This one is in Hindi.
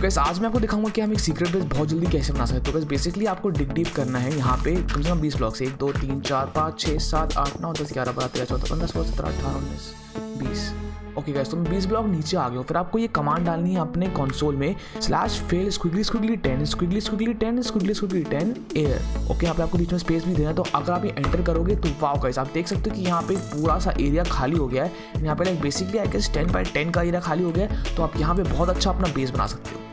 तो गाइस आज मैं आपको दिखाऊंगा कि हम एक सीक्रेट बेस बहुत जल्दी कैसे बना सकते हैं। तो गाइस बेसिकली आपको डिग डीप करना है। यहाँ पे कम से कम 20 ब्लॉक्स, 1 2 3 4 5 6 7 8 9 10 11 12 13 14 15 16 17 18 19 20। ओके गाइस, तो मैं 20 ब्लॉक नीचे आ गया हूँ। फिर आपको ये कमांड डालनी है अपने कंसोल में, /fail squiggly squiggly 10 air. Okay, यहाँ पे आपको बीच में स्पेस भी देना है। तो अगर आप ये एंटर करोगे तो वाओ गाइस, आप देख सकते हो कि यहाँ पे पूरा सा एरिया खाली हो गया है। यहाँ पे like basically I guess 10 by 10 का एरिया खाली हो गया है। तो आप यहाँ पे बहुत अच्छा अपना बेस बना सकते हो।